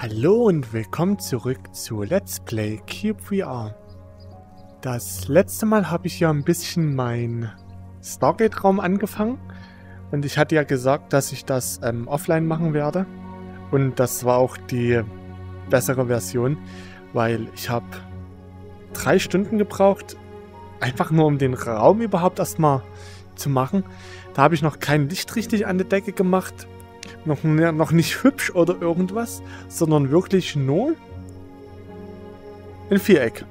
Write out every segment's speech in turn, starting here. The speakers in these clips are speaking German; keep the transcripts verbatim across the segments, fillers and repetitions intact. Hallo und willkommen zurück zu Let's Play cyubeVR. Das letzte Mal habe ich ja ein bisschen meinen Stargate-Raum angefangen. Und ich hatte ja gesagt, dass ich das ähm, offline machen werde. Und das war auch die bessere Version, weil ich habe drei Stunden gebraucht, einfach nur um den Raum überhaupt erstmal zu machen. Da habe ich noch kein Licht richtig an der Decke gemacht. Noch, noch nicht hübsch oder irgendwas, sondern wirklich nur ein Viereck.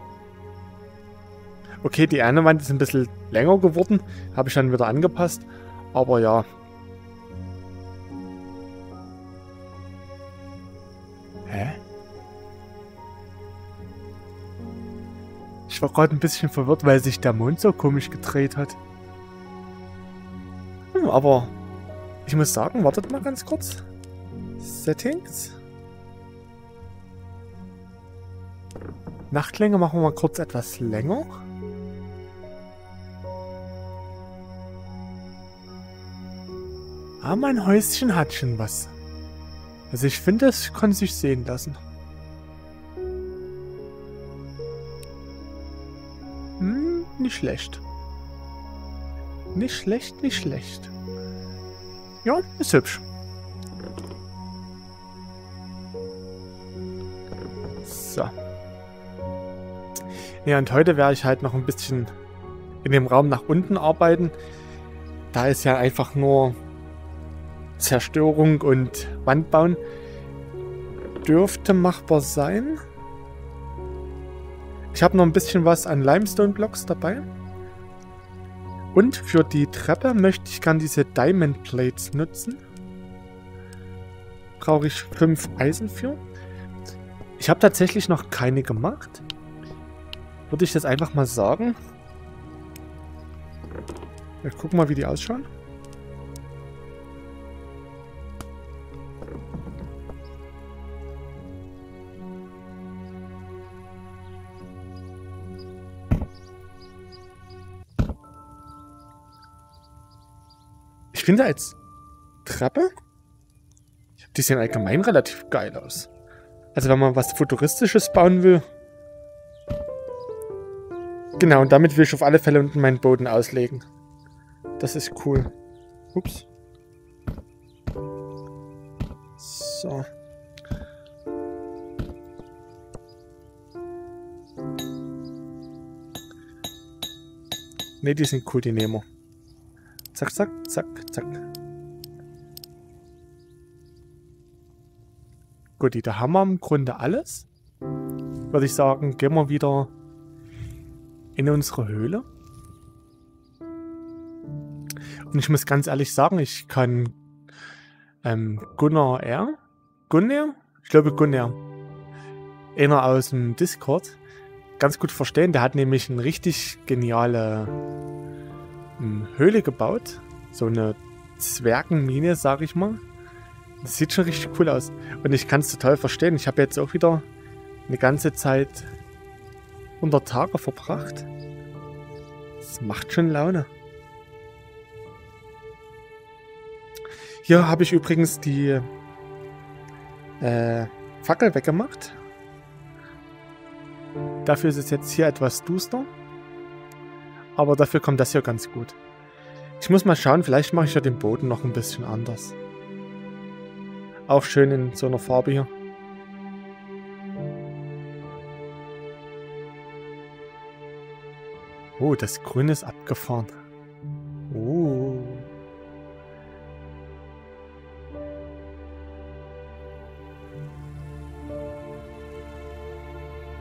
Okay, die eine Wand ist ein bisschen länger geworden, habe ich dann wieder angepasst, aber ja. Hä? Ich war gerade ein bisschen verwirrt, weil sich der Mond so komisch gedreht hat. Hm, aber... Ich muss sagen, wartet mal ganz kurz. Settings. Nachtlänge machen wir mal kurz etwas länger. Ah, mein Häuschen hat schon was. Also ich finde, das kann sich sehen lassen. Hm, nicht schlecht. Nicht schlecht, nicht schlecht. Ja, ist hübsch. So. Ja, und heute werde ich halt noch ein bisschen in dem Raum nach unten arbeiten. Da ist ja einfach nur Zerstörung und Wand bauen. Dürfte machbar sein. Ich habe noch ein bisschen was an Limestone-Blocks dabei. Und für die Treppe möchte ich gerne diese Diamond Plates nutzen. Brauche ich fünf Eisen für. Ich habe tatsächlich noch keine gemacht. Würde ich das einfach mal sagen. Ich gucke mal, wie die ausschauen. Ich finde als Treppe, die sehen allgemein relativ geil aus. Also wenn man was Futuristisches bauen will. Genau, und damit will ich auf alle Fälle unten meinen Boden auslegen. Das ist cool. Ups. So. Ne, die sind cool, die Nemo. Zack, zack, zack, zack. Gut, da haben wir im Grunde alles. Würde ich sagen, gehen wir wieder in unsere Höhle. Und ich muss ganz ehrlich sagen, ich kann ähm, Gunnar R. Gunnar? Ich glaube Gunnar. Einer aus dem Discord. Ganz gut verstehen. Der hat nämlich eine richtig geniale Höhle gebaut. So eine Zwergenmine, sag ich mal. Das sieht schon richtig cool aus. Und ich kann es total verstehen. Ich habe jetzt auch wieder eine ganze Zeit unter Tage verbracht. Das macht schon Laune. Hier habe ich übrigens die äh, Fackel weggemacht. Dafür ist es jetzt hier etwas duster. Aber dafür kommt das hier ganz gut. Ich muss mal schauen, vielleicht mache ich ja den Boden noch ein bisschen anders. Auch schön in so einer Farbe hier. Oh, das Grün ist abgefahren. Oh.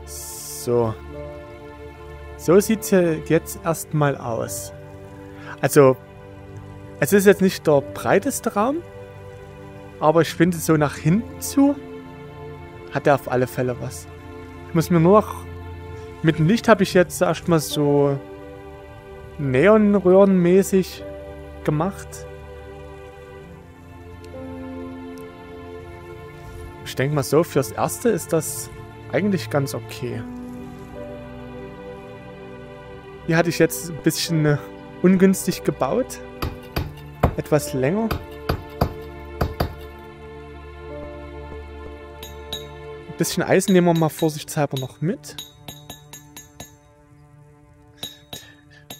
So. So sieht es hier jetzt erstmal aus. Also, es ist jetzt nicht der breiteste Raum, aber ich finde, so nach hinten zu hat er auf alle Fälle was. Ich muss mir nur noch... Mit dem Licht habe ich jetzt erstmal so neonröhrenmäßig gemacht. Ich denke mal so, fürs Erste ist das eigentlich ganz okay. Hier hatte ich jetzt ein bisschen ungünstig gebaut. Etwas länger. Ein bisschen Eisen nehmen wir mal vorsichtshalber noch mit.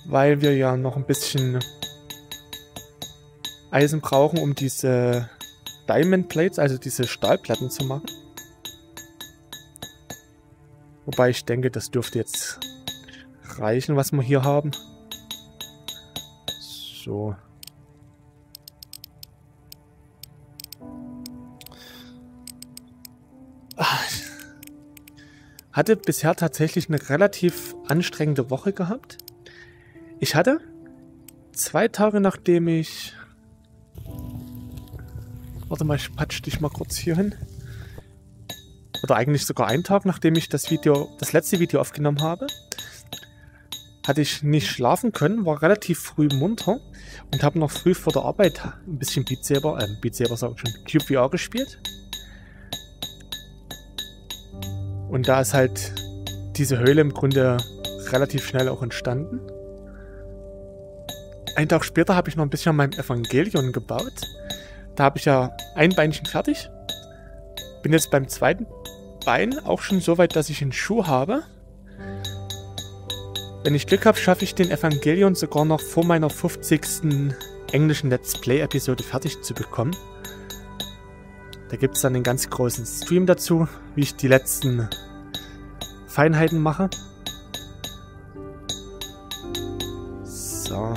Weil wir ja noch ein bisschen Eisen brauchen, um diese Diamond Plates, also diese Stahlplatten zu machen. Wobei ich denke, das dürfte jetzt reichen, was wir hier haben. So. Hatte bisher tatsächlich eine relativ anstrengende Woche gehabt. Ich hatte zwei Tage, nachdem ich... Warte mal, ich patsch dich mal kurz hier hin. Oder eigentlich sogar einen Tag, nachdem ich das Video, das letzte Video aufgenommen habe, hatte ich nicht schlafen können, war relativ früh munter und habe noch früh vor der Arbeit ein bisschen Beat Saber, äh, Beat Saber sag ich schon, cyubeVR gespielt. Und da ist halt diese Höhle im Grunde relativ schnell auch entstanden. Einen Tag später habe ich noch ein bisschen an meinem Evangelion gebaut. Da habe ich ja ein Beinchen fertig. Bin jetzt beim zweiten Bein auch schon so weit, dass ich einen Schuh habe. Wenn ich Glück habe, schaffe ich den Evangelion sogar noch vor meiner fünfzigsten englischen Let's Play Episode fertig zu bekommen. Da gibt es dann einen ganz großen Stream dazu, wie ich die letzten Feinheiten mache. So.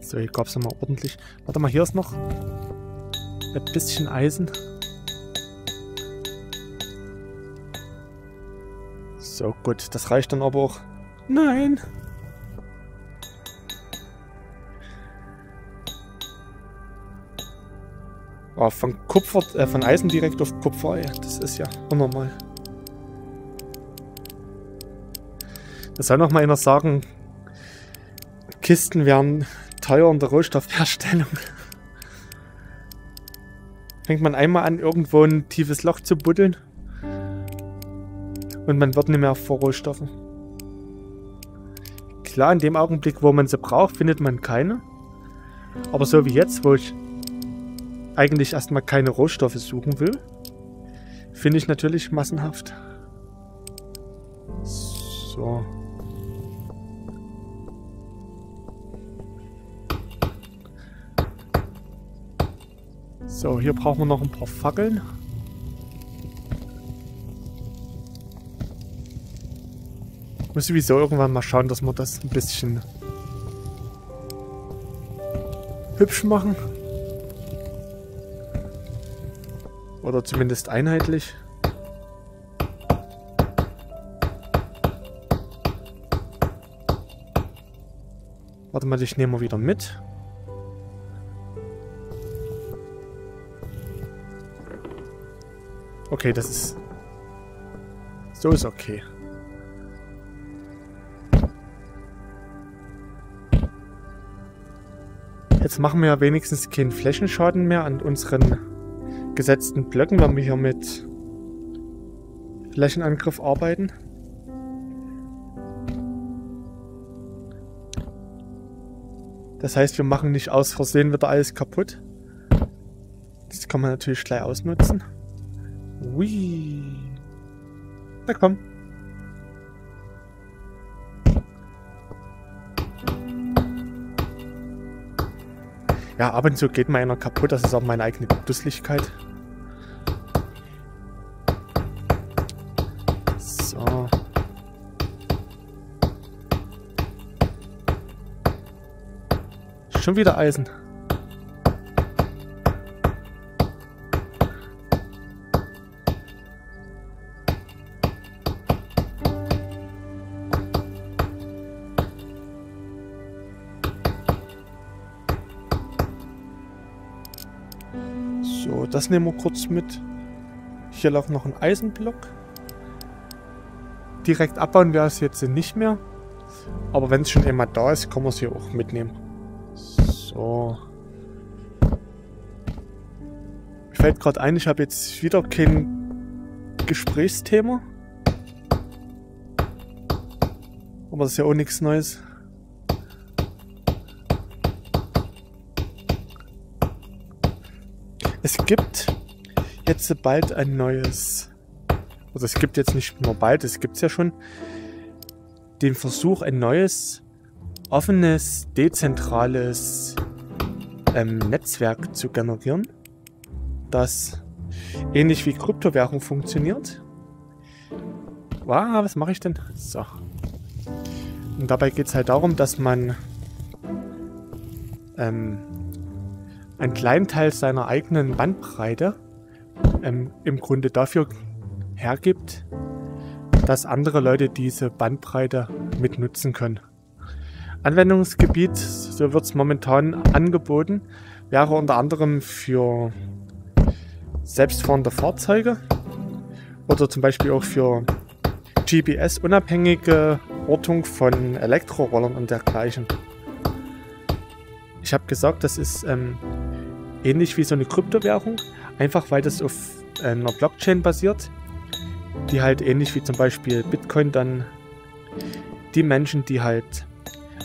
So, hier gab es nochmal ordentlich. Warte mal, hier ist noch ein bisschen Eisen. So, gut, das reicht dann aber auch. Nein! Oh, von Kupfer, äh, von Eisen direkt auf Kupfer, ey. Das ist ja unnormal. Das soll noch mal einer sagen, Kisten wären teuer in der Rohstoffherstellung. Fängt man einmal an, irgendwo ein tiefes Loch zu buddeln und man wird nicht mehr vor Rohstoffen. Klar, in dem Augenblick, wo man sie braucht, findet man keine. Aber so wie jetzt, wo ich eigentlich erstmal keine Rohstoffe suchen will, finde ich natürlich massenhaft. So. So, hier brauchen wir noch ein paar Fackeln. Muss sowieso irgendwann mal schauen, dass wir das ein bisschen hübsch machen. Oder zumindest einheitlich. Warte mal, ich nehme mal wieder mit. Okay, das ist... So ist okay. Jetzt machen wir ja wenigstens keinen Flächenschaden mehr an unseren gesetzten Blöcken, wenn wir hier mit Flächenangriff arbeiten. Das heißt, wir machen nicht aus Versehen wieder alles kaputt. Das kann man natürlich gleich ausnutzen. Ui. Na komm. Ja, ab und zu geht mir einer kaputt, das ist auch meine eigene Dusseligkeit. So. Schon wieder Eisen. Das nehmen wir kurz mit. Hier lag noch ein Eisenblock. Direkt abbauen wäre es jetzt nicht mehr. Aber wenn es schon immer da ist, kann man es hier auch mitnehmen. So. Mir fällt gerade ein, ich habe jetzt wieder kein Gesprächsthema. Aber das ist ja auch nichts Neues. Es gibt jetzt bald ein neues... Also es gibt jetzt nicht nur bald, es gibt es ja schon. Den Versuch, ein neues, offenes, dezentrales ähm, Netzwerk zu generieren. Das ähnlich wie Kryptowährung funktioniert. Ah, was mache ich denn? So. Und dabei geht es halt darum, dass man ähm, einen kleinen Teil seiner eigenen Bandbreite ähm, im Grunde dafür hergibt, dass andere Leute diese Bandbreite mitnutzen können. Anwendungsgebiet, so wird es momentan angeboten, wäre unter anderem für selbstfahrende Fahrzeuge oder zum Beispiel auch für G P S-unabhängige Ortung von Elektrorollern und dergleichen. Ich habe gesagt, das ist ähm, ähnlich wie so eine Kryptowährung, einfach weil das auf einer Blockchain basiert, die halt ähnlich wie zum Beispiel Bitcoin dann die Menschen, die halt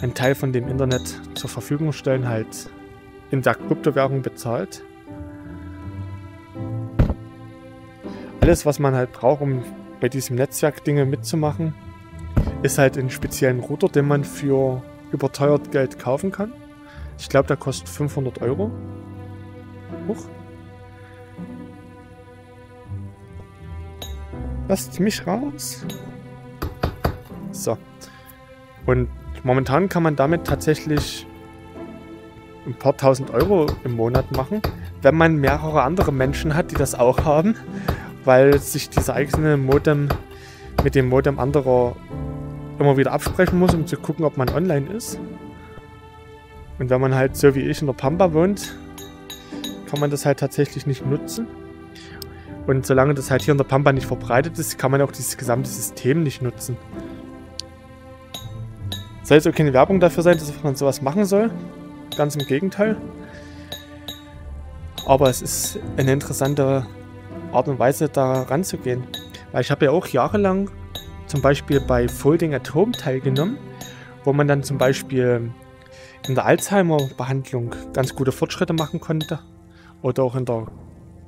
einen Teil von dem Internet zur Verfügung stellen, halt in der Kryptowährung bezahlt. Alles, was man halt braucht, um bei diesem Netzwerk Dinge mitzumachen, ist halt einen speziellen Router, den man für überteuert Geld kaufen kann. Ich glaube, der kostet fünfhundert Euro. Huch. Lasst mich raus. So. Und momentan kann man damit tatsächlich ein paar tausend Euro im Monat machen, wenn man mehrere andere Menschen hat, die das auch haben, weil sich dieser eigene Modem mit dem Modem anderer immer wieder absprechen muss, um zu gucken, ob man online ist. Und wenn man halt so wie ich in der Pampa wohnt, kann man das halt tatsächlich nicht nutzen. Und solange das halt hier in der Pampa nicht verbreitet ist, kann man auch dieses gesamte System nicht nutzen. Soll jetzt auch keine Werbung dafür sein, dass man sowas machen soll. Ganz im Gegenteil. Aber es ist eine interessante Art und Weise, da ranzugehen. Weil ich habe ja auch jahrelang zum Beispiel bei Folding at Home teilgenommen, wo man dann zum Beispiel in der Alzheimer-Behandlung ganz gute Fortschritte machen konnte. Oder auch in der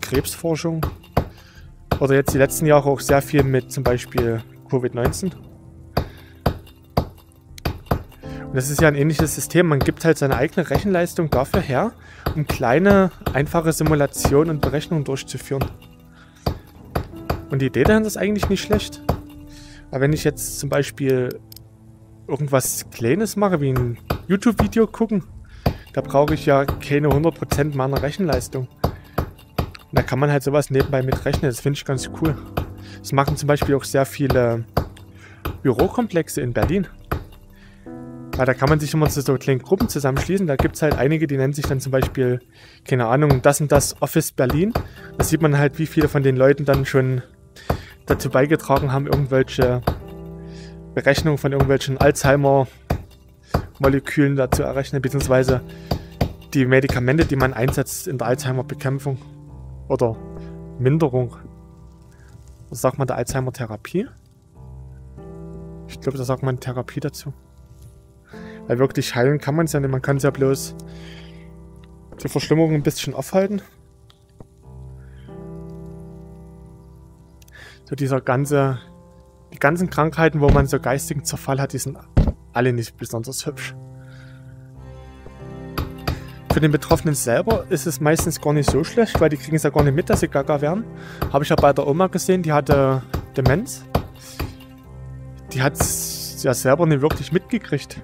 Krebsforschung. Oder jetzt die letzten Jahre auch sehr viel mit zum Beispiel Covid neunzehn. Und das ist ja ein ähnliches System. Man gibt halt seine eigene Rechenleistung dafür her, um kleine, einfache Simulationen und Berechnungen durchzuführen. Und die Idee dahinter ist eigentlich nicht schlecht. Aber wenn ich jetzt zum Beispiel irgendwas Kleines mache, wie ein YouTube-Video gucken, da brauche ich ja keine hundert Prozent meiner Rechenleistung. Und da kann man halt sowas nebenbei mitrechnen, das finde ich ganz cool. Das machen zum Beispiel auch sehr viele Bürokomplexe in Berlin. Weil da kann man sich immer zu so kleinen Gruppen zusammenschließen. Da gibt es halt einige, die nennen sich dann zum Beispiel, keine Ahnung, das und das Office Berlin. Da sieht man halt, wie viele von den Leuten dann schon dazu beigetragen haben, irgendwelche Berechnungen von irgendwelchen Alzheimer-Molekülen dazu errechnen, beziehungsweise die Medikamente, die man einsetzt in der Alzheimer-Bekämpfung oder Minderung. Was sagt man der Alzheimer-Therapie? Ich glaube, da sagt man Therapie dazu. Weil wirklich heilen kann man es ja nicht, man kann es ja bloß die Verschlimmerung ein bisschen aufhalten. So dieser ganze, die ganzen Krankheiten, wo man so geistigen Zerfall hat, die sind alle nicht besonders hübsch. Für den Betroffenen selber ist es meistens gar nicht so schlecht, weil die kriegen es ja gar nicht mit, dass sie gaga werden. Habe ich ja bei der Oma gesehen, die hatte Demenz. Die hat es ja selber nicht wirklich mitgekriegt.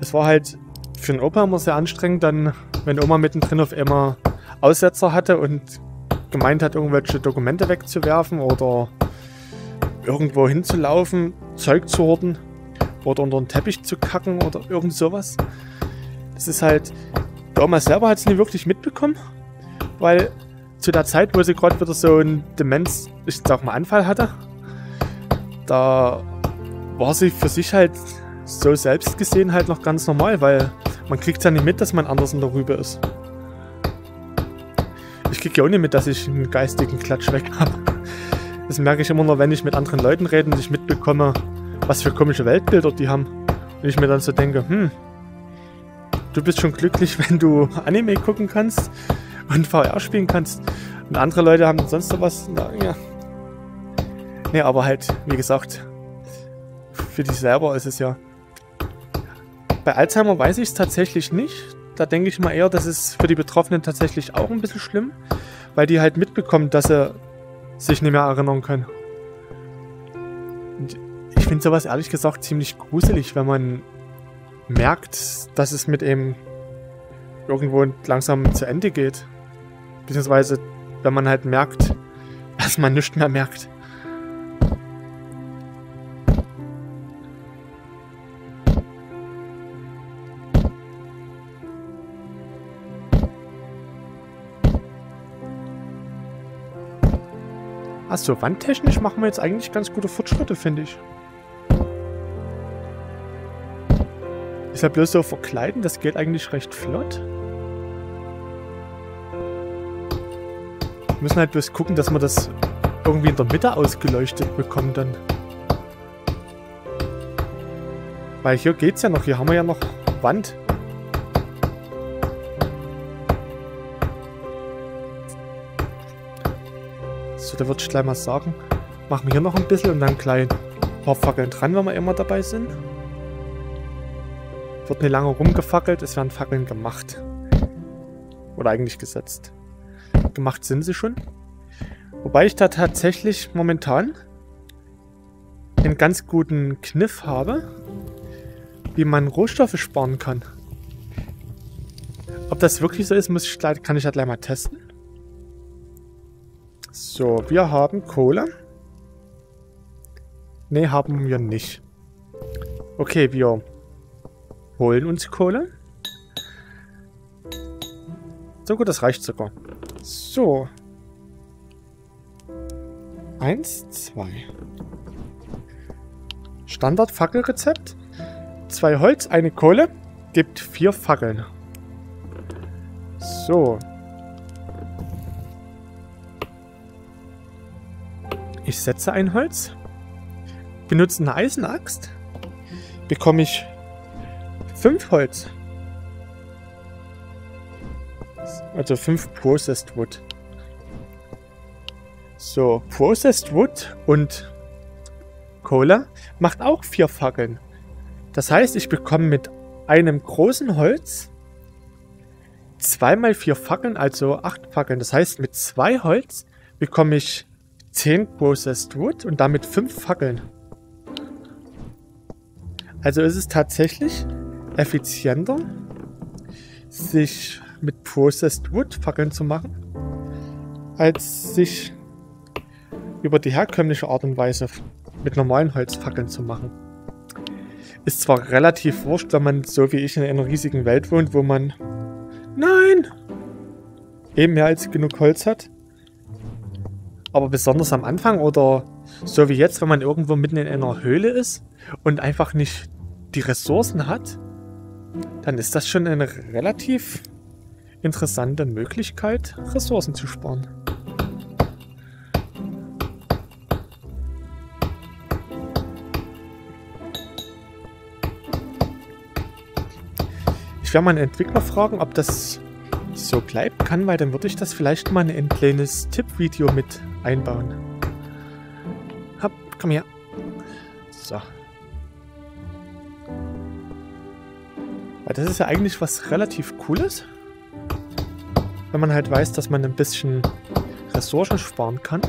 Es war halt für den Opa immer sehr anstrengend, dann, wenn Oma mittendrin auf einmal Aussetzer hatte und gemeint hat, irgendwelche Dokumente wegzuwerfen oder irgendwo hinzulaufen, Zeug zu horten oder unter den Teppich zu kacken oder irgend sowas. Das ist halt, die Oma selber hat es nie wirklich mitbekommen, weil zu der Zeit, wo sie gerade wieder so einen Demenz, ich sag mal Anfall hatte, da war sie für sich halt so selbst gesehen halt noch ganz normal, weil man kriegt ja nicht mit, dass man anders in der Rübe ist. Ich krieg ja auch nicht mit, dass ich einen geistigen Klatsch weg habe. Das merke ich immer nur, wenn ich mit anderen Leuten rede und ich mitbekomme, was für komische Weltbilder die haben. Und ich mir dann so denke, hm, du bist schon glücklich, wenn du Anime gucken kannst und V R spielen kannst. Und andere Leute haben sonst sowas. Na, ja. Nee, aber halt, wie gesagt, für dich selber ist es ja. Bei Alzheimer weiß ich es tatsächlich nicht. Da denke ich mal eher, das ist für die Betroffenen tatsächlich auch ein bisschen schlimm, weil die halt mitbekommen, dass sie sich nicht mehr erinnern können. Und ich finde sowas ehrlich gesagt ziemlich gruselig, wenn man merkt, dass es mit eben irgendwo langsam zu Ende geht. Beziehungsweise, wenn man halt merkt, dass man nichts mehr merkt. Achso, wandtechnisch machen wir jetzt eigentlich ganz gute Fortschritte, finde ich. Ist ja bloß so verkleiden, das geht eigentlich recht flott. Wir müssen halt bloß gucken, dass wir das irgendwie in der Mitte ausgeleuchtet bekommen dann. Weil hier geht's ja noch, hier haben wir ja noch Wand. So, da würde ich gleich mal sagen, machen wir hier noch ein bisschen und dann gleich ein paar Fackeln dran, wenn wir immer dabei sind. Wird nicht lange rumgefackelt, es werden Fackeln gemacht. Oder eigentlich gesetzt. Gemacht sind sie schon. Wobei ich da tatsächlich momentan einen ganz guten Kniff habe, wie man Rohstoffe sparen kann. Ob das wirklich so ist, muss ich gleich, kann ich ja gleich mal testen. So, wir haben Kohle. Ne, haben wir nicht. Okay, wir holen uns Kohle. So gut, das reicht sogar. So. Eins, zwei. Standard-Fackelrezept. Zwei Holz, eine Kohle. Gibt vier Fackeln. So. Ich setze ein Holz, benutze eine Eisenaxt, bekomme ich fünf Holz, also fünf Processed Wood. So, Processed Wood und Kohle macht auch vier Fackeln. Das heißt, ich bekomme mit einem großen Holz zweimal vier Fackeln, also acht Fackeln. Das heißt, mit zwei Holz bekomme ich zehn Processed Wood und damit fünf Fackeln. Also ist es tatsächlich effizienter, sich mit Processed Wood Fackeln zu machen, als sich über die herkömmliche Art und Weise mit normalen Holzfackeln zu machen. Ist zwar relativ wurscht, wenn man so wie ich in einer riesigen Welt wohnt, wo man nein! eben mehr als genug Holz hat. Aber besonders am Anfang oder so wie jetzt, wenn man irgendwo mitten in einer Höhle ist und einfach nicht die Ressourcen hat, dann ist das schon eine relativ interessante Möglichkeit, Ressourcen zu sparen. Ich werde mal einen Entwickler fragen, ob das so bleiben kann, weil dann würde ich das vielleicht mal in ein kleines Tippvideo mit einbauen. Hopp, komm her. So. Weil das ist ja eigentlich was relativ Cooles, wenn man halt weiß, dass man ein bisschen Ressourcen sparen kann.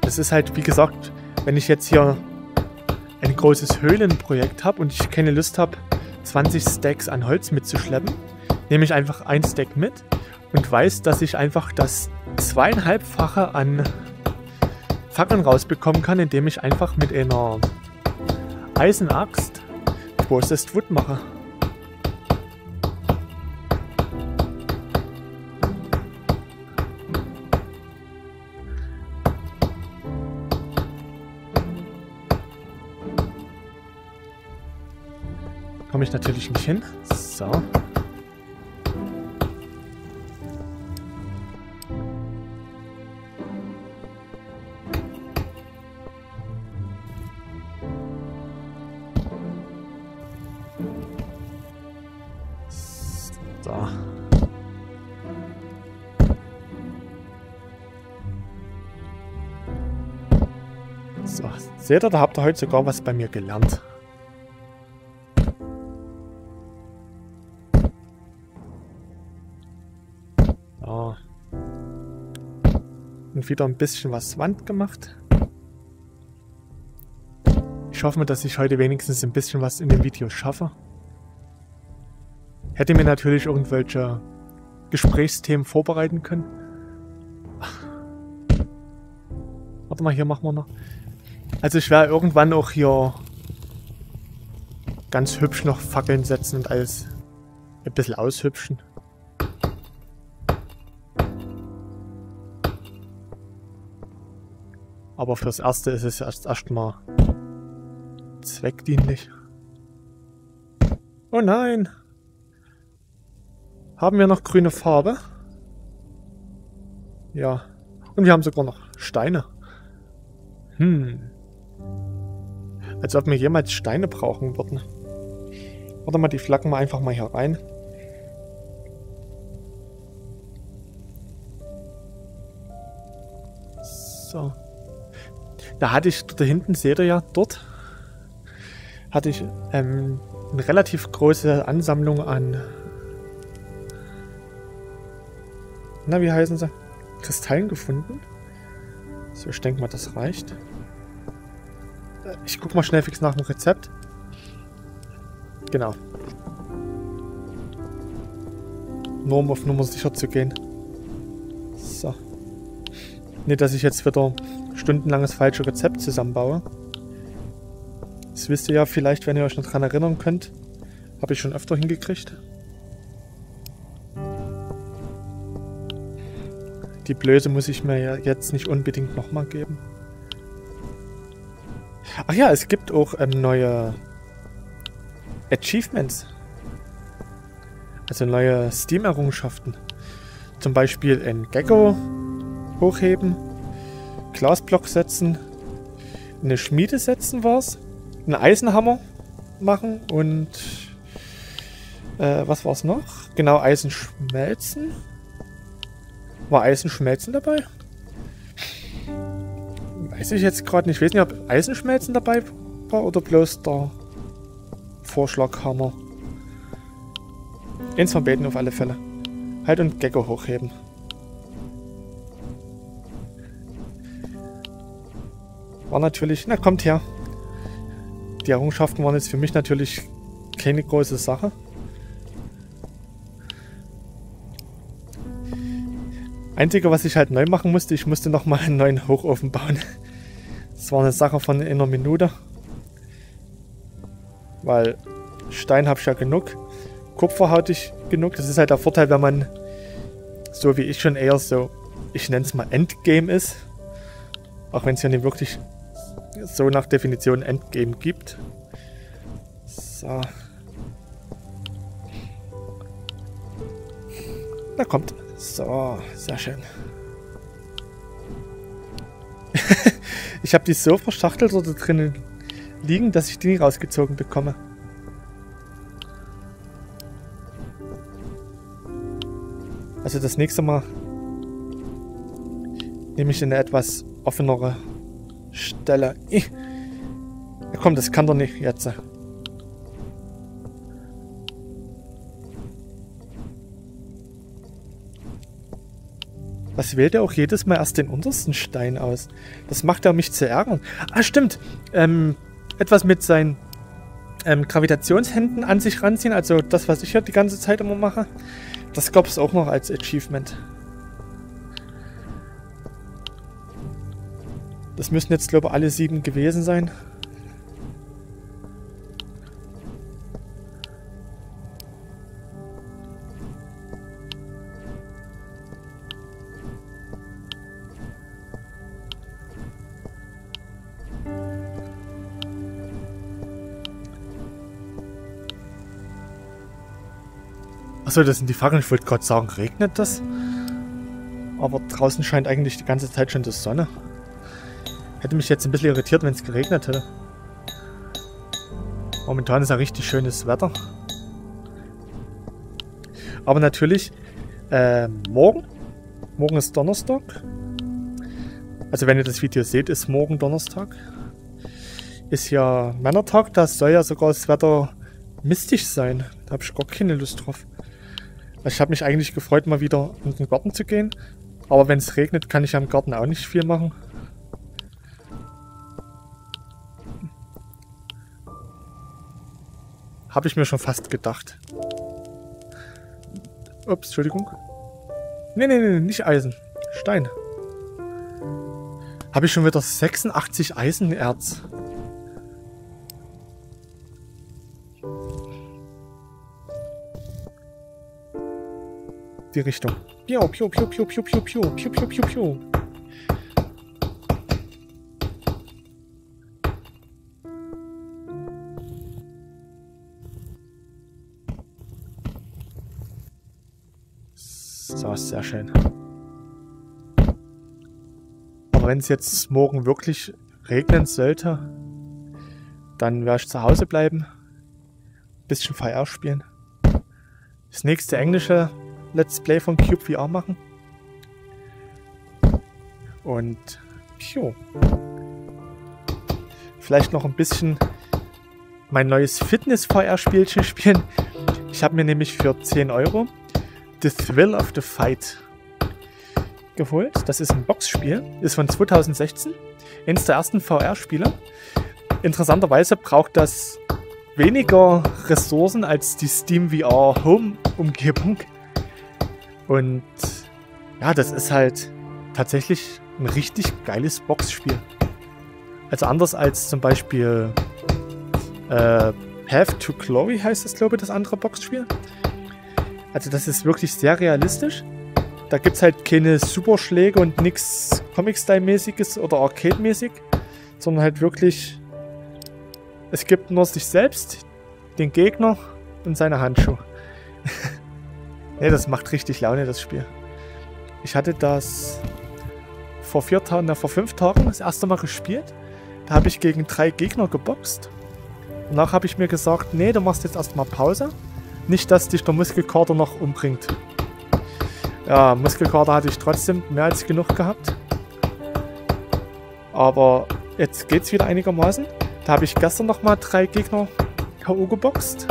Das ist halt, wie gesagt, wenn ich jetzt hier ein großes Höhlenprojekt habe und ich keine Lust habe, zwanzig Stacks an Holz mitzuschleppen, nehme ich einfach ein Stack mit und weiß, dass ich einfach das zweieinhalbfache an Fackeln rausbekommen kann, indem ich einfach mit einer Eisenaxt Processed Wood mache. Komme ich natürlich nicht hin. So. So, seht ihr, da habt ihr heute sogar was bei mir gelernt. So. Und wieder ein bisschen was Wand gemacht. Ich hoffe, dass ich heute wenigstens ein bisschen was in dem Video schaffe. Hätte mir natürlich irgendwelche Gesprächsthemen vorbereiten können. Warte mal, hier machen wir noch. Also ich werde irgendwann auch hier ganz hübsch noch Fackeln setzen und alles ein bisschen aushübschen. Aber fürs Erste ist es erst erstmal zweckdienlich. Oh nein! Haben wir noch grüne Farbe? Ja. Und wir haben sogar noch Steine. Hm. Als ob wir jemals Steine brauchen würden. Warte mal, die flacken wir einfach mal hier rein. So. Da hatte ich, da hinten seht ihr ja, dort hatte ich ähm, eine relativ große Ansammlung an, na wie heißen sie, Kristallen gefunden. So, ich denke mal, das reicht. Ich guck mal schnell fix nach dem Rezept. Genau. Nur um auf Nummer sicher zu gehen. So. Nicht, dass ich jetzt wieder stundenlanges falsche Rezept zusammenbaue. Das wisst ihr ja vielleicht, wenn ihr euch noch dran erinnern könnt. Habe ich schon öfter hingekriegt. Die Blöße muss ich mir ja jetzt nicht unbedingt nochmal geben. Ach ja, es gibt auch ähm, neue Achievements. Also neue Steam-Errungenschaften. Zum Beispiel ein Gecko hochheben, Glasblock setzen, eine Schmiede setzen war's, einen Eisenhammer machen und äh, was war's noch? Genau, Eisen schmelzen. War Eisenschmelzen dabei? Weiß ich jetzt gerade nicht. Ich weiß nicht, ob Eisenschmelzen dabei war oder bloß der Vorschlaghammer. Eins von beiden auf alle Fälle. Halt und Gecko hochheben. War natürlich... Na, kommt her. Die Errungenschaften waren jetzt für mich natürlich keine große Sache. Einzige, was ich halt neu machen musste, ich musste nochmal einen neuen Hochofen bauen. Das war eine Sache von einer Minute. Weil Stein habe ich ja genug. Kupfer hatte ich genug. Das ist halt der Vorteil, wenn man so wie ich schon eher so, ich nenne es mal Endgame ist. Auch wenn es ja nicht wirklich so nach Definition Endgame gibt. So. Na kommt. So, sehr schön. Ich habe die so verschachtelt oder drinnen liegen, dass ich die nie rausgezogen bekomme. Also das nächste Mal nehme ich eine etwas offenere Stelle. Ja, komm, das kann doch nicht jetzt. Das wählt er auch jedes Mal erst den untersten Stein aus. Das macht er, um mich zu ärgern. Ah, stimmt. Ähm, etwas mit seinen ähm, Gravitationshänden an sich ranziehen. Also das, was ich ja die ganze Zeit immer mache. Das gab es auch noch als Achievement. Das müssten jetzt, glaube ich, alle sieben gewesen sein. Achso, das sind die Fackeln. Ich wollte gerade sagen, regnet das? Aber draußen scheint eigentlich die ganze Zeit schon die Sonne. Hätte mich jetzt ein bisschen irritiert, wenn es geregnet hätte. Momentan ist ja richtig schönes Wetter. Aber natürlich, äh, morgen. Morgen ist Donnerstag. Also wenn ihr das Video seht, ist morgen Donnerstag. Ist ja Männertag, das soll ja sogar das Wetter mistig sein. Da habe ich gar keine Lust drauf. Ich habe mich eigentlich gefreut, mal wieder in den Garten zu gehen. Aber wenn es regnet, kann ich am Garten auch nicht viel machen. Habe ich mir schon fast gedacht. Ups, Entschuldigung. Nee, nee, nee, nicht Eisen. Stein. Habe ich schon wieder sechsundachtzig Eisenerz. Die Richtung. Piu, piu, piu, piu, piu, piu, piu, piu, piu, piu, piu. So, sehr schön. Aber wenn es jetzt morgen wirklich regnen sollte, dann werde ich zu Hause bleiben. Ein bisschen V R spielen. Das nächste englische Let's Play von cyubeVR machen. Und pio. Vielleicht noch ein bisschen mein neues Fitness-V R-Spielchen spielen. Ich habe mir nämlich für zehn Euro The Thrill of the Fight geholt. Das ist ein Boxspiel. Ist von zweitausendsechzehn. Eines der ersten V R-Spiele. Interessanterweise braucht das weniger Ressourcen als die SteamVR Home-Umgebung. Und ja, das ist halt tatsächlich ein richtig geiles Boxspiel. Also anders als zum Beispiel äh, Path to Glory heißt das, glaube ich, das andere Boxspiel. Also das ist wirklich sehr realistisch. Da gibt es halt keine Superschläge und nichts Comic-Style-mäßiges oder Arcade-mäßig, sondern halt wirklich, es gibt nur sich selbst, den Gegner und seine Handschuhe. Ne, das macht richtig Laune, das Spiel. Ich hatte das vor vier Tagen, na, vor fünf Tagen das erste Mal gespielt. Da habe ich gegen drei Gegner geboxt. Danach habe ich mir gesagt, nee, du machst jetzt erstmal Pause. Nicht, dass dich der Muskelkater noch umbringt. Ja, Muskelkater hatte ich trotzdem mehr als genug gehabt. Aber jetzt geht's wieder einigermaßen. Da habe ich gestern nochmal drei Gegner K O geboxt.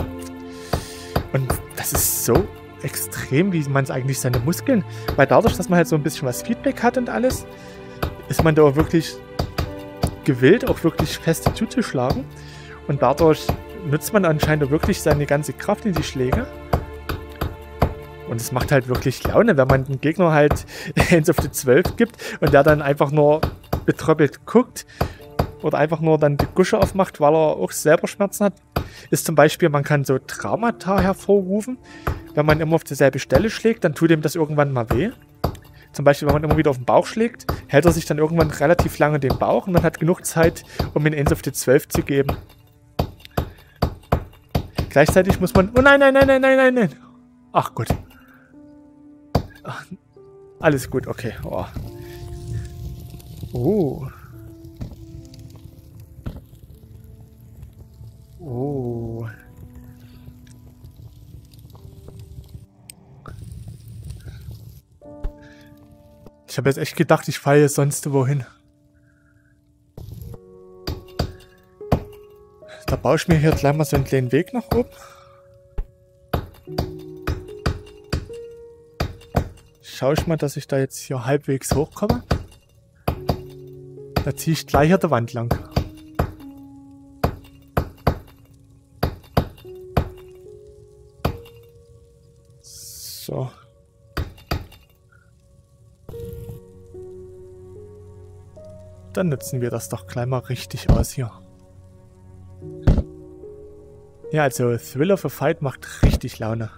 Und das ist so extrem, wie man es eigentlich seine Muskeln, weil dadurch, dass man halt so ein bisschen was Feedback hat und alles, ist man da auch wirklich gewillt, auch wirklich feste zuzuschlagen, und dadurch nutzt man anscheinend auch wirklich seine ganze Kraft in die Schläge, und es macht halt wirklich Laune, wenn man den Gegner halt eins auf die zwölf gibt und der dann einfach nur betröppelt guckt oder einfach nur dann die Gusche aufmacht, weil er auch selber Schmerzen hat. Ist zum Beispiel, man kann so Traumata hervorrufen. Wenn man immer auf dieselbe Stelle schlägt, dann tut ihm das irgendwann mal weh. Zum Beispiel, wenn man immer wieder auf den Bauch schlägt, hält er sich dann irgendwann relativ lange den Bauch und man hat genug Zeit, um ihn eins auf die zwölf zu geben. Gleichzeitig muss man... Oh nein, nein, nein, nein, nein, nein, nein. Ach gut. Ach, alles gut, okay. Oh. Oh. Oh. Ich habe jetzt echt gedacht, ich falle jetzt sonst wohin. Da baue ich mir hier gleich mal so einen kleinen Weg nach oben. Schaue ich mal, dass ich da jetzt hier halbwegs hochkomme. Da ziehe ich gleich hier die Wand lang. So. Dann nutzen wir das doch gleich mal richtig aus hier. Ja, also Thrill of a Fight macht richtig Laune.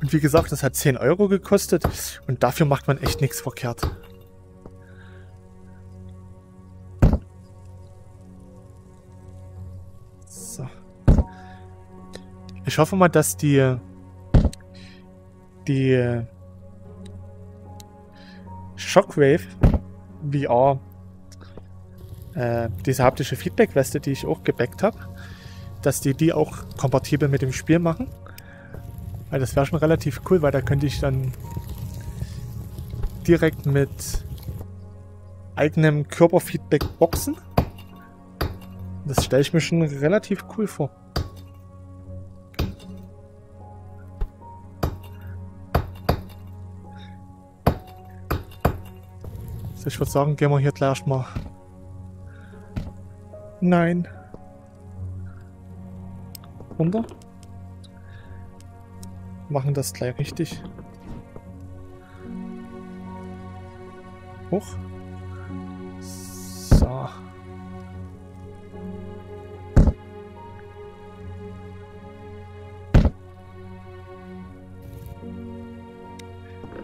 Und wie gesagt, das hat zehn Euro gekostet und dafür macht man echt nichts verkehrt. So. Ich hoffe mal, dass die... die... Shockwave V R, äh, diese haptische Feedback-Weste, die ich auch gebackt habe, dass die die auch kompatibel mit dem Spiel machen. Weil das wäre schon relativ cool, weil da könnte ich dann direkt mit eigenem Körperfeedback boxen. Das stelle ich mir schon relativ cool vor. So, ich würde sagen, gehen wir hier gleich mal. Nein. Runter. Machen das gleich richtig. Hoch. So.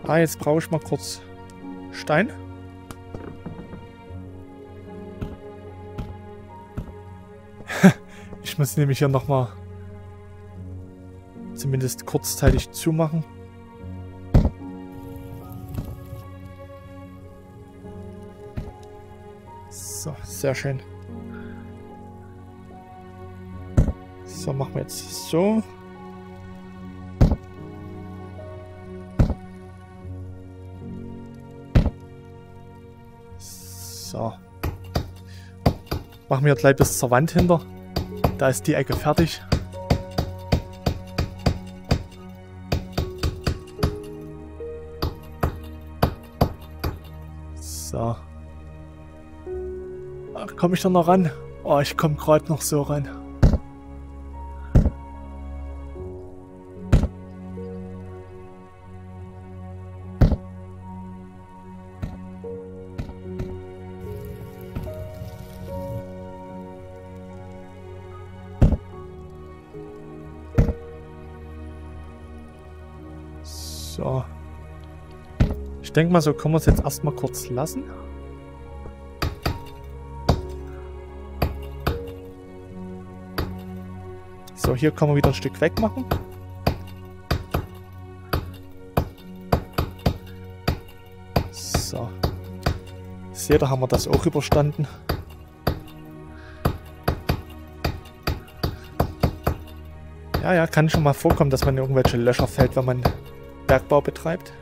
Ah, jetzt brauche ich mal kurz Stein. Ich muss nämlich hier nochmal zumindest kurzzeitig zumachen. So, sehr schön. So, machen wir jetzt so. So. Machen wir gleich bis zur Wand hinter. Da ist die Ecke fertig. So. Komme ich da noch ran? Oh, ich komme gerade noch so ran. So. Ich denke mal, so können wir es jetzt erstmal kurz lassen. So, hier können wir wieder ein Stück weg machen. So. Seht ihr, haben wir das auch überstanden. Ja, ja, kann schon mal vorkommen, dass man in irgendwelche Löcher fällt, wenn man Bergbau betreibt.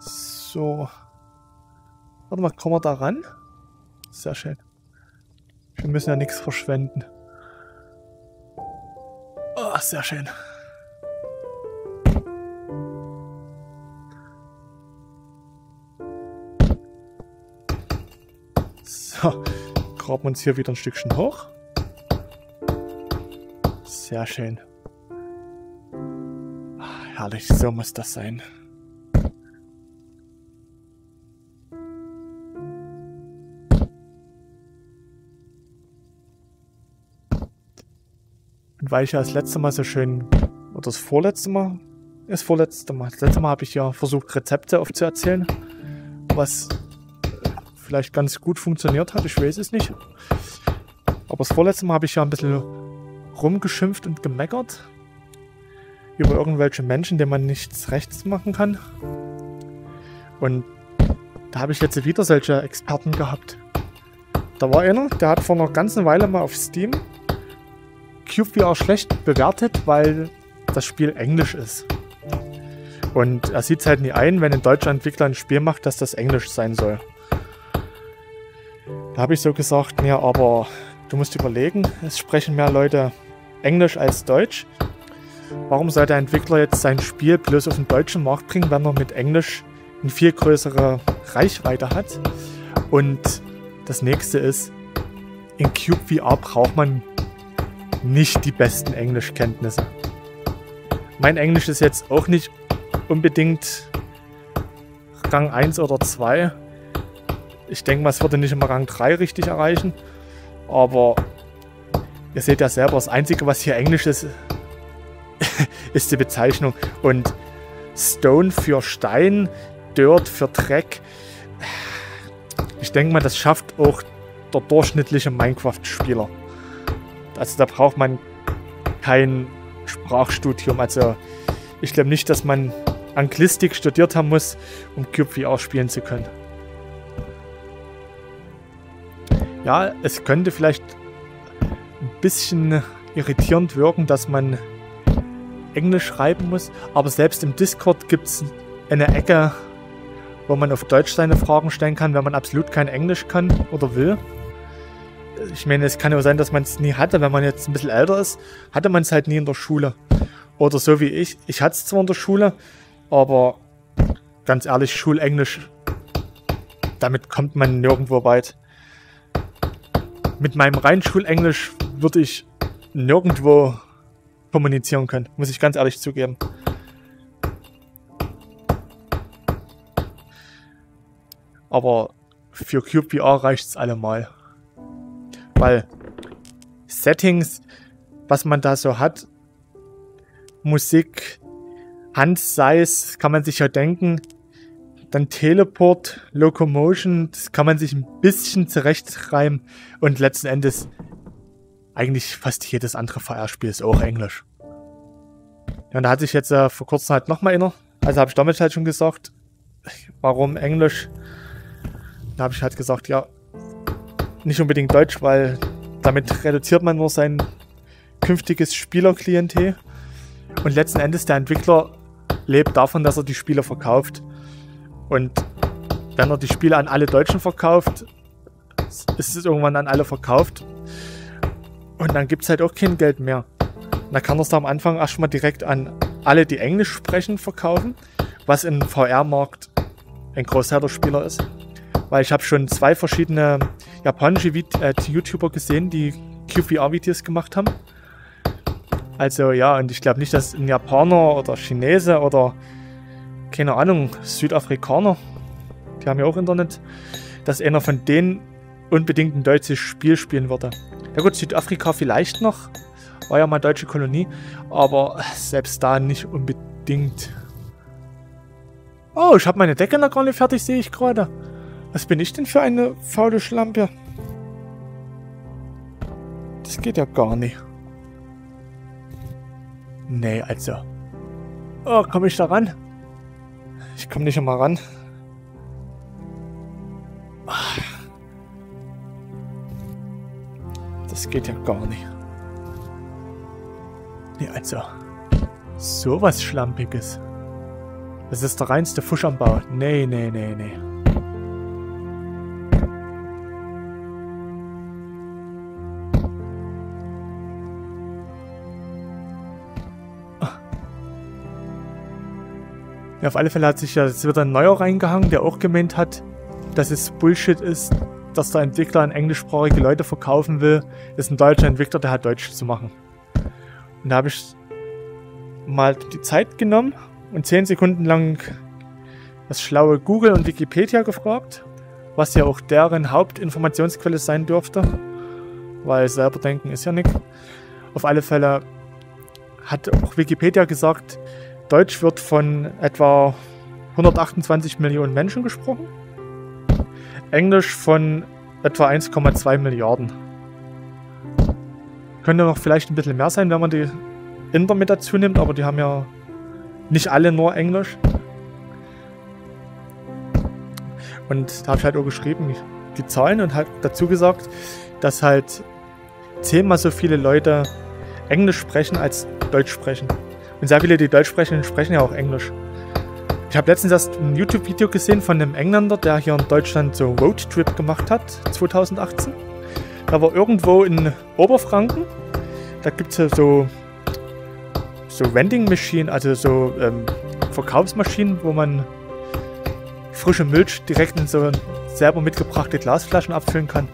So. Warte mal, kommen wir da ran? Sehr schön. Wir müssen ja nichts verschwenden. Oh, sehr schön. So, graben uns hier wieder ein Stückchen hoch. Sehr schön. Ach, herrlich, so muss das sein. Weil ich ja das letzte Mal so schön, oder das vorletzte Mal, das vorletzte Mal, das letzte Mal habe ich ja versucht, Rezepte aufzuerzählen, was vielleicht ganz gut funktioniert hat, ich weiß es nicht. Aber das vorletzte Mal habe ich ja ein bisschen rumgeschimpft und gemeckert über irgendwelche Menschen, denen man nichts rechts machen kann. Und da habe ich jetzt wieder solche Experten gehabt. Da war einer, der hat vor einer ganzen Weile mal auf Steam cyubeVR schlecht bewertet, weil das Spiel Englisch ist. Und er sieht es halt nie ein, wenn ein deutscher Entwickler ein Spiel macht, dass das Englisch sein soll. Da habe ich so gesagt, ja, aber du musst überlegen, es sprechen mehr Leute Englisch als Deutsch. Warum soll der Entwickler jetzt sein Spiel bloß auf den deutschen Markt bringen, wenn er mit Englisch eine viel größere Reichweite hat? Und das nächste ist, in cyubeVR braucht man nicht die besten Englischkenntnisse. Mein Englisch ist jetzt auch nicht unbedingt Rang eins oder zwei. Ich denke mal, es würde nicht immer Rang drei richtig erreichen. Aber ihr seht ja selber, das Einzige, was hier Englisch ist, ist die Bezeichnung. Und Stone für Stein, Dirt für Dreck. Ich denke mal, das schafft auch der durchschnittliche Minecraft-Spieler. Also da braucht man kein Sprachstudium. Also ich glaube nicht, dass man Anglistik studiert haben muss, um cyubeVR spielen zu können. Ja, es könnte vielleicht ein bisschen irritierend wirken, dass man Englisch schreiben muss, aber selbst im Discord gibt es eine Ecke, wo man auf Deutsch seine Fragen stellen kann, wenn man absolut kein Englisch kann oder will. Ich meine, es kann ja sein, dass man es nie hatte, wenn man jetzt ein bisschen älter ist, hatte man es halt nie in der Schule. Oder so wie ich. Ich hatte es zwar in der Schule, aber ganz ehrlich, Schulenglisch, damit kommt man nirgendwo weit. Mit meinem reinen Schulenglisch würde ich nirgendwo kommunizieren können, muss ich ganz ehrlich zugeben. Aber für cyubeVR reicht es allemal. Weil Settings, was man da so hat, Musik, Handsize, kann man sich ja denken. Dann Teleport, Locomotion, das kann man sich ein bisschen zurechtreimen. Und letzten Endes eigentlich fast jedes andere V R-Spiel ist auch Englisch. Ja, und da hatte ich jetzt äh, vor kurzem halt nochmal inner. Also habe ich damals halt schon gesagt, warum Englisch? Da habe ich halt gesagt, ja, nicht unbedingt Deutsch, weil damit reduziert man nur sein künftiges Spielerklientel. Und letzten Endes, der Entwickler lebt davon, dass er die Spiele verkauft. Und wenn er die Spiele an alle Deutschen verkauft, ist es irgendwann an alle verkauft. Und dann gibt es halt auch kein Geld mehr. Und dann kann er es da am Anfang erstmal direkt an alle, die Englisch sprechen, verkaufen, was im V R-Markt ein großer Spieler ist. Weil ich habe schon zwei verschiedene japanische Vi äh, YouTuber gesehen, die cyubeVR-Videos gemacht haben. Also ja, und ich glaube nicht, dass ein Japaner oder Chinese oder keine Ahnung, Südafrikaner, die haben ja auch Internet, dass einer von denen unbedingt ein deutsches Spiel spielen würde. Ja gut, Südafrika vielleicht noch, war ja mal deutsche Kolonie, aber selbst da nicht unbedingt. Oh, ich habe meine Decke noch gar nicht fertig, sehe ich gerade. Was bin ich denn für eine faule Schlampe? Das geht ja gar nicht. Nee, also. Oh, komme ich da ran? Ich komme nicht immer ran. Das geht ja gar nicht. Nee, also. Sowas Schlampiges. Das ist der reinste Pfusch am Bau. Nee, nee, nee, nee. Ja, auf alle Fälle hat sich ja jetzt wieder ein neuer reingehangen, der auch gemeint hat, dass es Bullshit ist, dass der Entwickler an englischsprachige Leute verkaufen will. Das ist ein deutscher Entwickler, der hat Deutsch zu machen. Und da habe ich mal die Zeit genommen und zehn Sekunden lang das schlaue Google und Wikipedia gefragt, was ja auch deren Hauptinformationsquelle sein dürfte, weil selber denken ist ja nichts. Auf alle Fälle hat auch Wikipedia gesagt, Deutsch wird von etwa hundertachtundzwanzig Millionen Menschen gesprochen. Englisch von etwa eins Komma zwei Milliarden. Könnte noch vielleicht ein bisschen mehr sein, wenn man die Inder mit dazu nimmt, aber die haben ja nicht alle nur Englisch. Und da habe ich halt auch geschrieben, die Zahlen und halt dazu gesagt, dass halt zehnmal so viele Leute Englisch sprechen als Deutsch sprechen. Und sehr viele, die Deutsch sprechen, sprechen ja auch Englisch. Ich habe letztens erst ein YouTube-Video gesehen von einem Engländer, der hier in Deutschland so einen Roadtrip gemacht hat, zweitausendachtzehn. Da war irgendwo in Oberfranken, da gibt es ja so, so Vending-Maschinen, also so ähm, Verkaufsmaschinen, wo man frische Milch direkt in so selber mitgebrachte Glasflaschen abfüllen kann.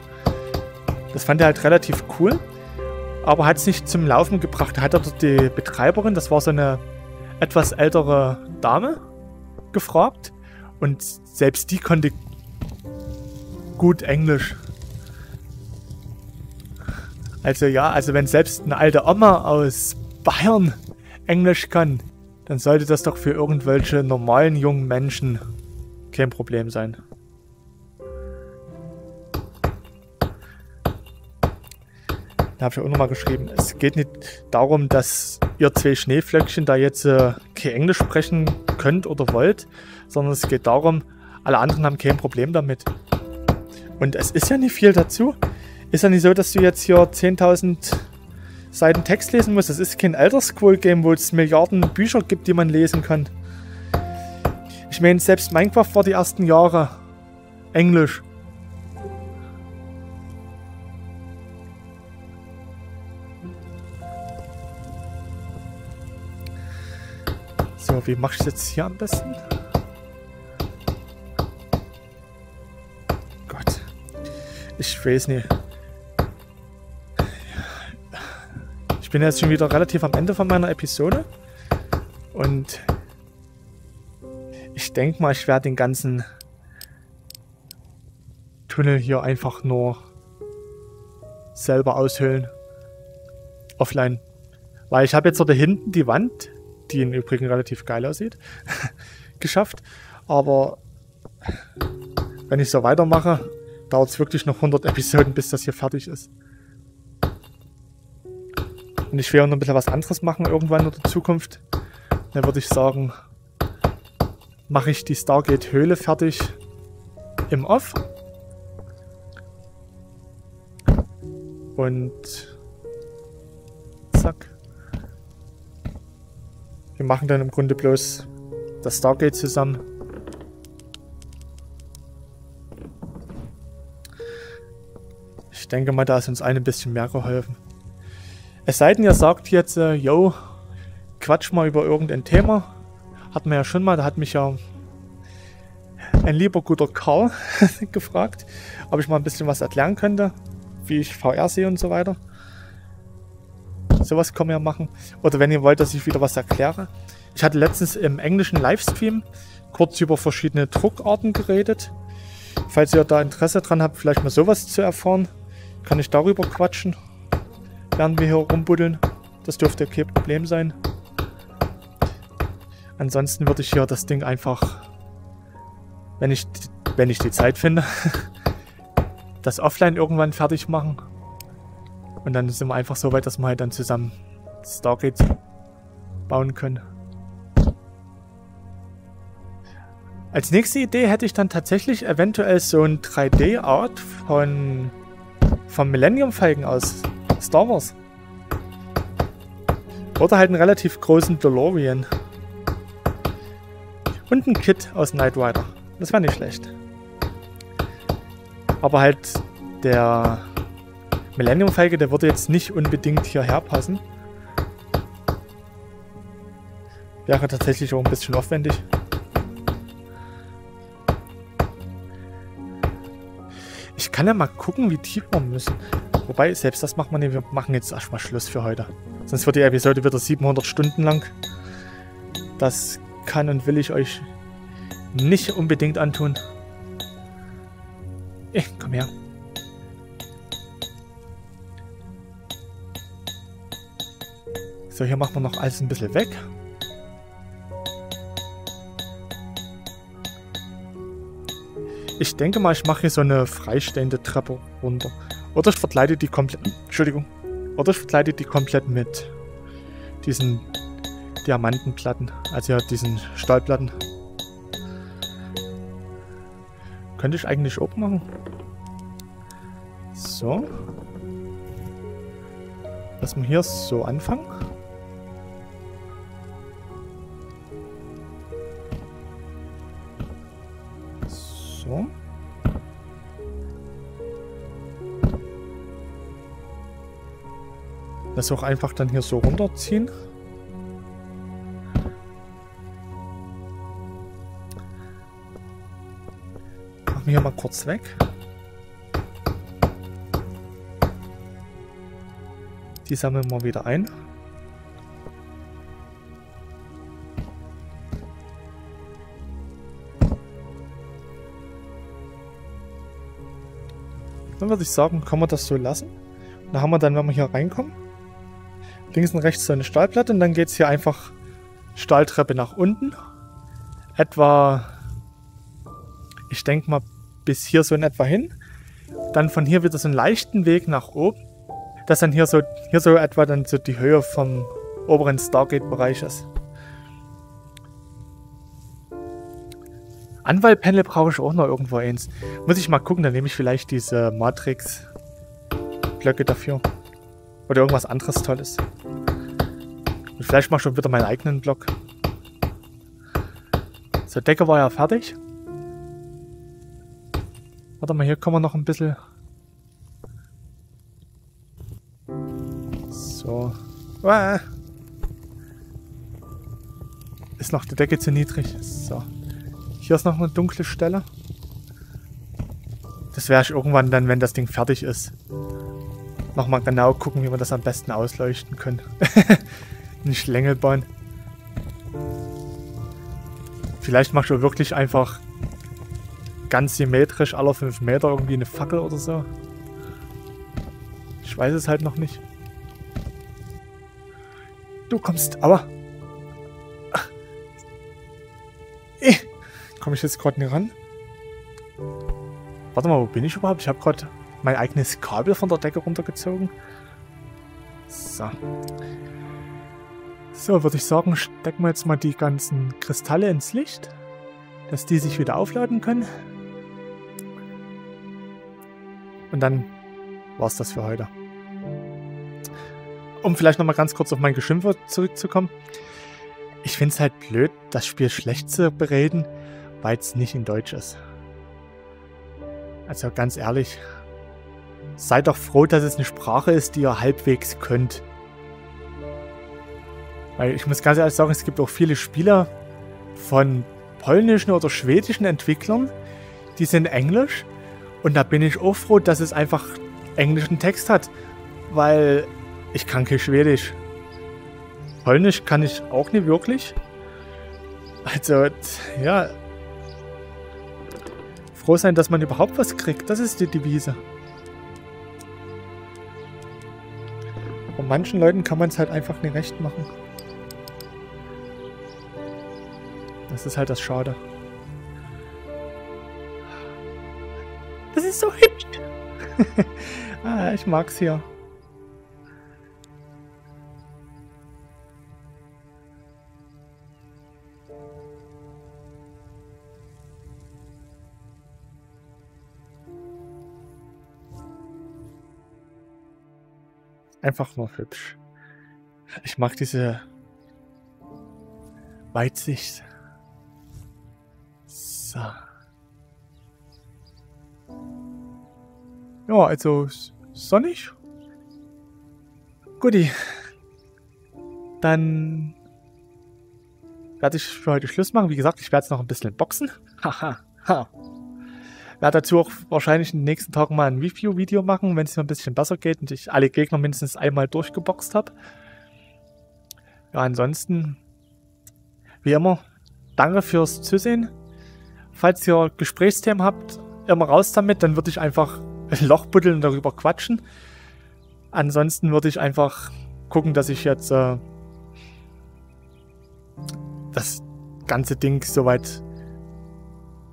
Das fand er halt relativ cool. Aber hat es nicht zum Laufen gebracht. Da hat er die Betreiberin, das war so eine etwas ältere Dame, gefragt. Und selbst die konnte gut Englisch. Also ja, also wenn selbst eine alte Oma aus Bayern Englisch kann, dann sollte das doch für irgendwelche normalen jungen Menschen kein Problem sein. Da habe ich auch nochmal geschrieben, es geht nicht darum, dass ihr zwei Schneeflöckchen da jetzt äh, kein Englisch sprechen könnt oder wollt, sondern es geht darum, alle anderen haben kein Problem damit. Und es ist ja nicht viel dazu. Ist ja nicht so, dass du jetzt hier zehntausend Seiten Text lesen musst. Das ist kein Elder Scroll Game, wo es Milliarden Bücher gibt, die man lesen kann. Ich meine, selbst Minecraft war die ersten Jahre Englisch. So, wie mache ich es jetzt hier am besten? Gott. Ich weiß nicht. Ich bin jetzt schon wieder relativ am Ende von meiner Episode. Und ich denke mal, ich werde den ganzen Tunnel hier einfach nur selber aushöhlen. Offline. Weil ich habe jetzt dort hinten die Wand, die im Übrigen relativ geil aussieht, geschafft. Aber wenn ich so weitermache, dauert es wirklich noch hundert Episoden, bis das hier fertig ist. Und ich will auch noch ein bisschen was anderes machen irgendwann in der Zukunft. Dann würde ich sagen, mache ich die Stargate-Höhle fertig im Off. Und zack. Wir machen dann im Grunde bloß das Stargate zusammen. Ich denke mal, da ist uns ein bisschen mehr geholfen. Es sei denn, ihr sagt jetzt, äh, yo, quatsch mal über irgendein Thema. Hatten wir ja schon mal, da hat mich ja ein lieber guter Karl gefragt, ob ich mal ein bisschen was erklären könnte, wie ich V R sehe und so weiter. Sowas kann man ja machen. Oder wenn ihr wollt, dass ich wieder was erkläre. Ich hatte letztens im englischen Livestream kurz über verschiedene Druckarten geredet. Falls ihr da Interesse dran habt, vielleicht mal sowas zu erfahren, kann ich darüber quatschen. Während wir hier rumbuddeln. Das dürfte kein Problem sein. Ansonsten würde ich hier das Ding einfach, wenn ich, wenn ich die Zeit finde, das offline irgendwann fertig machen. Und dann sind wir einfach so weit, dass wir halt dann zusammen Stargate bauen können. Als nächste Idee hätte ich dann tatsächlich eventuell so ein drei D-Art von vom Millennium-Falken aus Star Wars. Oder halt einen relativ großen DeLorean. Und ein Kit aus Knight Rider. Das wäre nicht schlecht. Aber halt der Millennium-Falke, der würde jetzt nicht unbedingt hierher passen. Wäre tatsächlich auch ein bisschen aufwendig. Ich kann ja mal gucken, wie tief wir müssen. Wobei, selbst das machen wir nicht. Wir machen jetzt erstmal Schluss für heute. Sonst wird die Episode wieder siebenhundert Stunden lang. Das kann und will ich euch nicht unbedingt antun. Eh, komm her. So, hier machen wir noch alles ein bisschen weg. Ich denke mal, ich mache hier so eine freistehende Treppe runter. Oder ich verkleide die komplett... Entschuldigung. Oder ich verkleide die komplett mit diesen Diamantenplatten. Also ja, diesen Stahlplatten. Könnte ich eigentlich auch machen. So. Lass mal hier so anfangen. Das auch einfach dann hier so runterziehen. Machen wir hier mal kurz weg. Die sammeln wir wieder ein. Dann würde ich sagen, kann man das so lassen. Dann haben wir dann, wenn wir hier reinkommen, links und rechts so eine Stahlplatte und dann geht es hier einfach Stahltreppe nach unten. Etwa, ich denke mal, bis hier so in etwa hin. Dann von hier wieder so einen leichten Weg nach oben, dass dann hier so, hier so etwa dann so die Höhe vom oberen Stargate-Bereich ist. Anwaltpanel brauche ich auch noch irgendwo eins. Muss ich mal gucken, dann nehme ich vielleicht diese Matrix-Blöcke dafür. Oder irgendwas anderes Tolles. Und vielleicht mache ich schon wieder meinen eigenen Block. So, Decke war ja fertig. Warte mal, hier kommen wir noch ein bisschen. So. Uah. Ist noch die Decke zu niedrig. So. Hier ist noch eine dunkle Stelle. Das werde ich irgendwann dann, wenn das Ding fertig ist, nochmal genau gucken, wie wir das am besten ausleuchten können. Nicht Schlängel bauen. Vielleicht machst du wirklich einfach ganz symmetrisch alle fünf Meter irgendwie eine Fackel oder so. Ich weiß es halt noch nicht. Du kommst, aber... Komme ich jetzt gerade nicht ran? Warte mal, wo bin ich überhaupt? Ich habe gerade mein eigenes Kabel von der Decke runtergezogen. So. So, würde ich sagen, stecken wir jetzt mal die ganzen Kristalle ins Licht, dass die sich wieder aufladen können. Und dann war es das für heute. Um vielleicht nochmal ganz kurz auf mein Geschimpfe zurückzukommen. Ich finde es halt blöd, das Spiel schlecht zu bereden, weil es nicht in Deutsch ist. Also ganz ehrlich, seid doch froh, dass es eine Sprache ist, die ihr halbwegs könnt. Weil ich muss ganz ehrlich sagen, es gibt auch viele Spieler von polnischen oder schwedischen Entwicklern, die sind Englisch. Und da bin ich auch froh, dass es einfach englischen Text hat, weil ich kann kein Schwedisch. Polnisch kann ich auch nicht wirklich. Also, ja... Froh sein, dass man überhaupt was kriegt. Das ist die Devise. Und manchen Leuten kann man es halt einfach nicht recht machen. Das ist halt das Schade. Das ist so hübsch. Ah, ich mag's hier. Einfach nur hübsch. Ich mag diese Weitsicht. So. Ja, also sonnig. Guti. Dann werde ich für heute Schluss machen. Wie gesagt, ich werde jetzt noch ein bisschen boxen. Haha. Ha. Werde dazu auch wahrscheinlich in den nächsten Tagen mal ein Review-Video machen, wenn es mir ein bisschen besser geht und ich alle Gegner mindestens einmal durchgeboxt habe. Ja, ansonsten, wie immer, danke fürs Zusehen. Falls ihr Gesprächsthemen habt, immer raus damit, dann würde ich einfach ein Loch buddeln und darüber quatschen. Ansonsten würde ich einfach gucken, dass ich jetzt äh, das ganze Ding soweit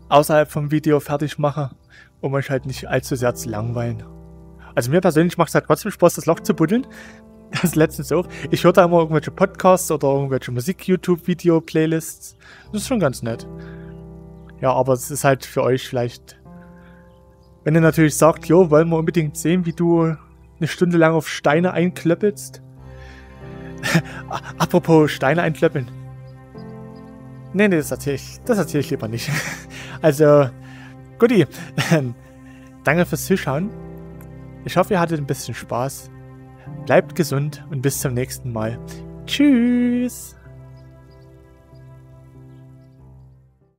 außerhalb vom Video fertig mache, um euch halt nicht allzu sehr zu langweilen. Also mir persönlich macht es halt trotzdem Spaß, das Loch zu buddeln. Das ist letztens auch. Ich höre da immer irgendwelche Podcasts oder irgendwelche Musik-YouTube-Video-Playlists. Das ist schon ganz nett. Ja, aber es ist halt für euch vielleicht... Wenn ihr natürlich sagt, jo, wollen wir unbedingt sehen, wie du eine Stunde lang auf Steine einklöppelst. Apropos Steine einklöppeln. Nee, nee, das erzähle ich, das erzähl ich lieber nicht. Also, guti. Danke fürs Zuschauen. Ich hoffe, ihr hattet ein bisschen Spaß. Bleibt gesund und bis zum nächsten Mal. Tschüss.